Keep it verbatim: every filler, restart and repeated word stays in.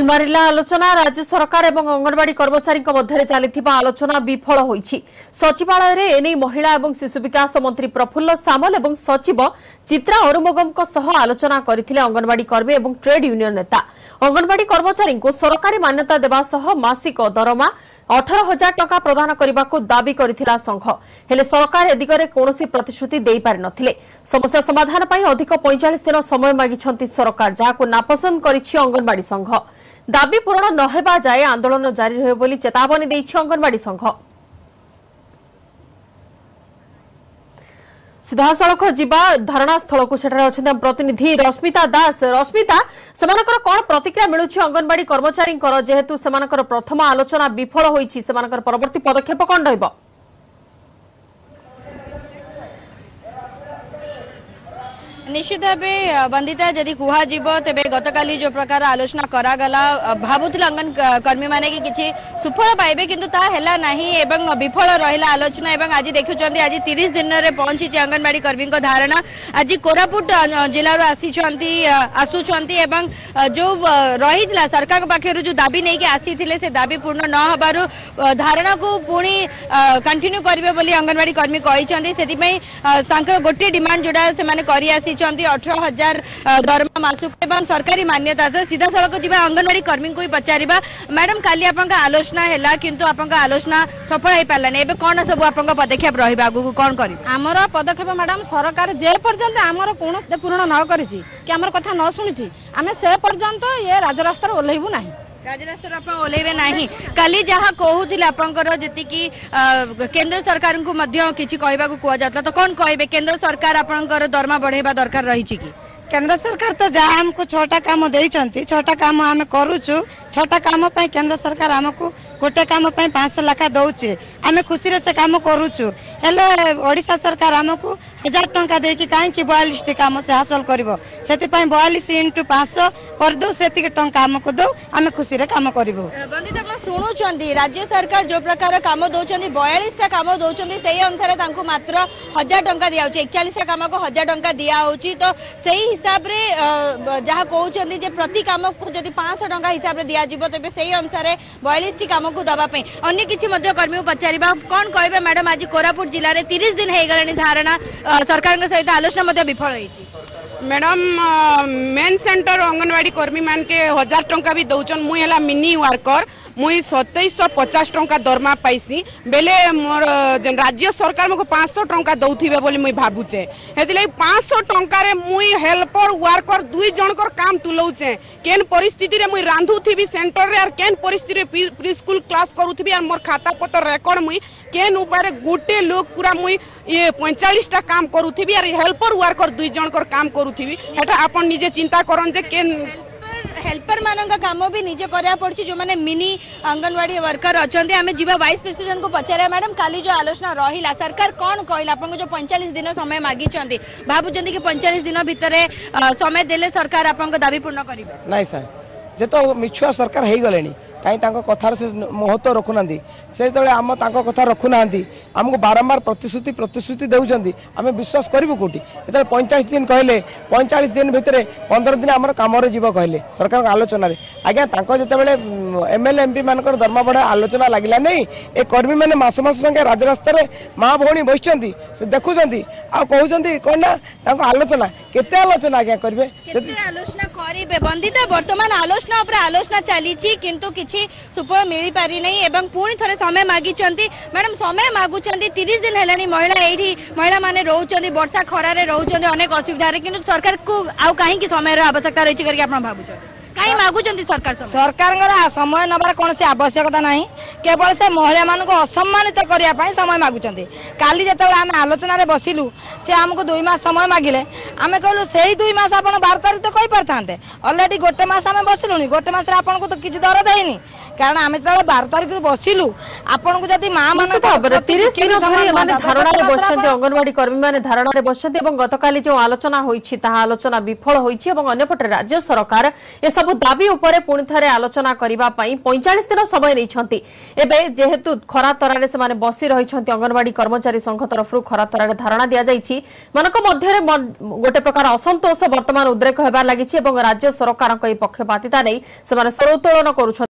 Bell मारिला आलोचना राज्य सरकार एवं अंगनवाड़ी कर्मचारी मध्य चली आलोचना विफल होईछि। सचिवालय एने महिला एवं शिशु विकास मंत्री प्रफुल्ल सामल एवं सचिव चित्रा अरुमगम सह आलोचना करथिले अंगनवाड़ी कर्मी एवं ट्रेड यूनियन नेता। अंगनवाड़ी कर्मचारी को सरकारी मान्यता देवा सह मासिक दरमा अठारह हजार टका प्रदान करने को दावी करथिला संघ, हेले सरकार ए दिगरे कोनोसी प्रतिश्रुति देई पारि नथिले। समस्या समाधान पई अधिक पैंतालीस दिन समय मागिछंती सरकार, जाको नापसंद करिछि अंगनवाड़ी संघ। दाबी पूरण न हेबा जाय आंदोलन जारी रहै बोली चेतावनी दैछि अंगनवाड़ी संघ। सीधासलख जीवा धारणा स्थल को सेठार अछन प्रतिनिधि रश्मिता दास। रश्मिता, समानकर कोन प्रतिक्रिया मिलुछि अंगनवाड़ी कर्मचारी कर, जेहेतु समानकर प्रथम आलोचना विफल होईछि, समानकर परवर्ती पदक्षेप कोन रहइबो? निश्चित भावे बंदिता यदि कहुब तेज गतकाली जो प्रकार आलोचना करागला भावुला अंगन कर्मी मैंने कि किसी सुफल पाइबे किंतु ता हैला नाही एवं विफल रहिला आलोचना। एवं आज देखुं आज तीस दिन रे पहुंची अंगनवाड़ी कर्मी को धारणा आज कोरापुट जिलू आसुंच जो रही सरकार पाखर जो दाबी नहीं कि आसी से दाबी पूर्ण न होबारु धारणा को पुणी कंटिन्यू करेंगे अंगनवाड़ी कर्मी कही गोटे डिमांड जोड़ा से अठारह हजार दरमा मासिक एवं सरकारी मान्यता से सीधा सड़क जी अंगनवाड़ी कर्मी को ही पचार मैडम काली आपंका आलोचना है किंतु आपंका आलोचना सफल हो पारानी एवं कौन सब आप पदक्षेप रहा आगे कौन कर आमर पदक्षेप मैडम सरकार जे पर्यंत आमर कौन पूरण न कर आमर कथा न शुणी आम से पर्यंत ये राजरास्तार ओल्लू ना राजरास्तार आप ओल्लैबे ना काली जहाँ कहूले आपंकर जी केन्द्र सरकार को किसी कहवाक कहता तो कौन कहे केन्द्र सरकार आपंकर दरमा बढ़ेबा दरकार रही कि केन्द्र सरकार तो जहाँ आमको छटा काम देती छटा काम आम करूचु छटा काम केन्द्र सरकार आमको गोटे काम पाँच सौ लाख दौचे आम खुशी से कम करूचु हेले ओडिशा सरकार आमको हजार टंका देकी कहीं बयालीस टी कम से हासिल करिवो सेतिपई बयालीस इंटू पाँच सौ कर दो सेतिक टंका आमको दो आम खुशी से कम करिवो। बंदित आप शुणुंट राज्य सरकार जो प्रकार कम दौरान बयालीस टा कम दौरान से अनुसार मात्र हजार टंका दिया इकचालीस टा कम को हजार टंका दिया तो से हिसाब से जहाँ कहते हैं प्रति कम को जब पाँच सौ टंका हिसाब से दिया तेज से अनुसार बयालीस टी कम को दवाई अगर किसी कर्मी को पचार कौन कहे मैडम आज कोरापुट जिले में तीस दिन होगा धारणा सरकार सहित आलोचना विफल हो मैडम मेन सेंटर अंगनवाड़ी कर्मी मान के हजार टंका भी दौचन मुई है मिनी वर्कर मुई सतैश पचास टंका दरमा पाइसी बेले मोर राज्य सरकार मुझे पाँच सौ टंका दौथे बोली मुई भावुचे से पाँच सौ टंका मुई हेल्पर वार्कर दुई जनकर काम तुलाऊचे केन परिस्थिति रे मुई रांधुथी सेंटर रे और केन परिस्थिति प्री स्कूल क्लास करूथी और मोर खाता पत्र रेकर्ड मुई केन उपाय गोटे लोक पूरा मुई ये पैंतालीसटा काम करूथी और हेल्पर वार्कर दुई जनकर काम करूथी आपन निजे चिंता करन जे केन हेल्पर मान का काम भी निजे करा पड़ी जो मैंने मिनी अंगनवाड़ी वर्कर अच्छा आम जीवा वाइस प्रेसिडेंट को पचार मैडम काली जो आलोचना रहा सरकार कौन कहला आपको जो पैंतालीस दिन समय मागी भावुं कि पैंतालीस दिन भितर समय देले सरकार आपको दाबी पूर्ण करें ना सर जे तो मिछुआ सरकार हो गले कहीं कथार से महत्व रखुना से जो आम कथा रखुना आमको बारंबार प्रतिश्रुति प्रतिश्रुति देखें आम विश्वास करूँ कौटी जो पैंचाश दिन कहले पैंचाश दिन भितर पंद्रह दिन आम कम कहले सरकार आलोचन आज्ञा जिते एमएलए एमपी मान दरमा बढ़ा आलोचना लगला नहीं ए कर्मी मैंने मस मस संगे राजरास्तार माँ भी बसि से देखुं आ कहते कौन ना आलोचना केते आलोचना आज्ञा करेंगे आलोचना करेंगे बंदिता बर्तमान आलोचना आलोचना चली सुफल मिल पारी नहीं एवं पुणी थोड़े समय मागी मैडम समय मागुच तीस दिन है महिला ये महिला मैंने रोचे बर्षा खरारे रोचे अनेक असुविधा कि सरकार को आउ कहीं समय आवश्यकता रही करके आप भावुँ कहीं मागुच सरकार सरकार समय नबार कौन से आवश्यकता ना केवल से महिला मान को असम्मानित करने समय मागुच काली जो आम आलोचन बसिलु से आमको दुई मस समय मागिले आम कहलु से ही दुई मस आप बार तारीख तो कही पारे अलरेडी गोटे मस आम बसिलुनि गोटे मस आपको तो किसी दर देनी कारण आम जो बार तारीख बसिलु आपको जब माँ मान तीस दिन धारणा बस अंगनवाड़ी कर्मी मैंने धारणा बस गत काली जो आलोचना होती आलोचना विफल होपटे राज्य सरकार ए सब दाबी पुणी थे आलोचना करने पैंतालीस दिन समय नहीं। जेहेतु खरा तरारे से माने बसी रही अंगनवाड़ी कर्मचारी संघ तरफ खरा तरारे धारणा दि जाइए गोटे प्रकार असंतोष बर्तमान उद्रेक होगा लगी राज्य सरकार पक्षपातिता नहीं स्वर उत्तोलन कर।